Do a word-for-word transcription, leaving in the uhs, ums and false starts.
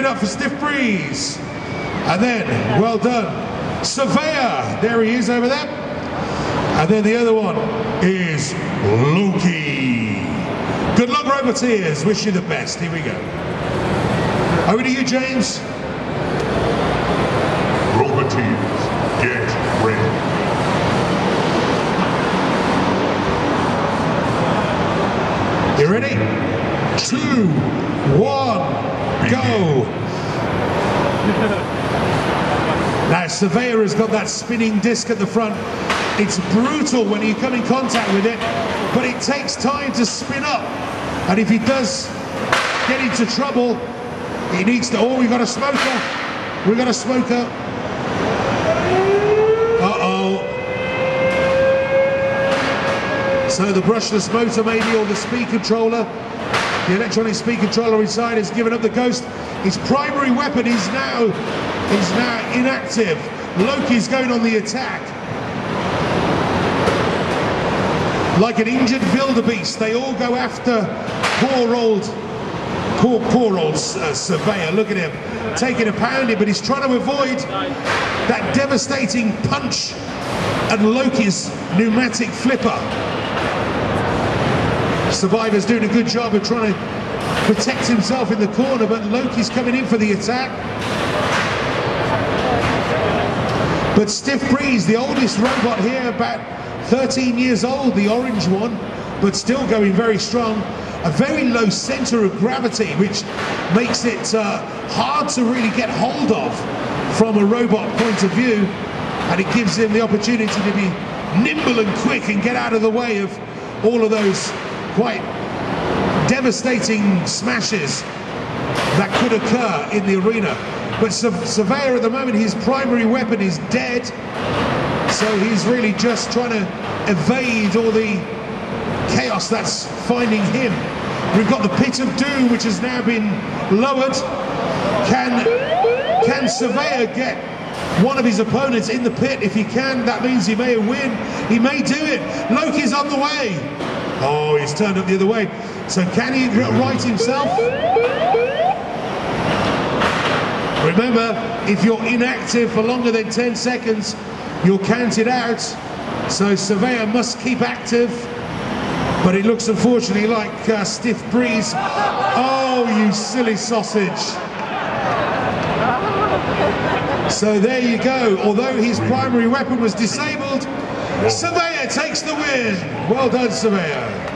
it up for Stiff Breeze. And then, well done, Surveyor. There he is over there. And then the other one is Loki. Good luck, Roboteers. Wish you the best. Here we go. Over to you, James. Roboteers, get ready. You ready? Two, one, go! Now, Surveyor has got that spinning disc at the front. It's brutal when you come in contact with it, but it takes time to spin up. And if he does get into trouble, he needs to... Oh, we've got a smoker. We've got a smoker. Uh-oh. So the brushless motor maybe, or the speed controller, the electronic speed controller inside has given up the ghost. His primary weapon is now, is now inactive. Loki's going on the attack. Like an injured wildebeest, they all go after poor old, poor, poor old uh, Surveyor. Look at him, taking a pounding, but he's trying to avoid that devastating punch and Loki's pneumatic flipper. Surveyor's doing a good job of trying to protect himself in the corner, but Loki's coming in for the attack. But Stiff Breeze, the oldest robot here, about thirteen years old, the orange one, but still going very strong. A very low center of gravity, which makes it uh, hard to really get hold of from a robot point of view, and it gives him the opportunity to be nimble and quick and get out of the way of all of those quite devastating smashes that could occur in the arena. But Surveyor at the moment, his primary weapon is dead. So he's really just trying to evade all the chaos that's finding him. We've got the pit of doom, which has now been lowered. Can, can Surveyor get one of his opponents in the pit? If he can, that means he may win. He may do it. Loki's on the way. Oh, he's turned up the other way. So can he right himself? Remember, if you're inactive for longer than ten seconds, you'll count it out, so Surveyor must keep active. But it looks unfortunately like uh, Stiff Breeze. Oh, you silly sausage. So there you go. Although his primary weapon was disabled, Surveyor takes the win. Well done, Surveyor.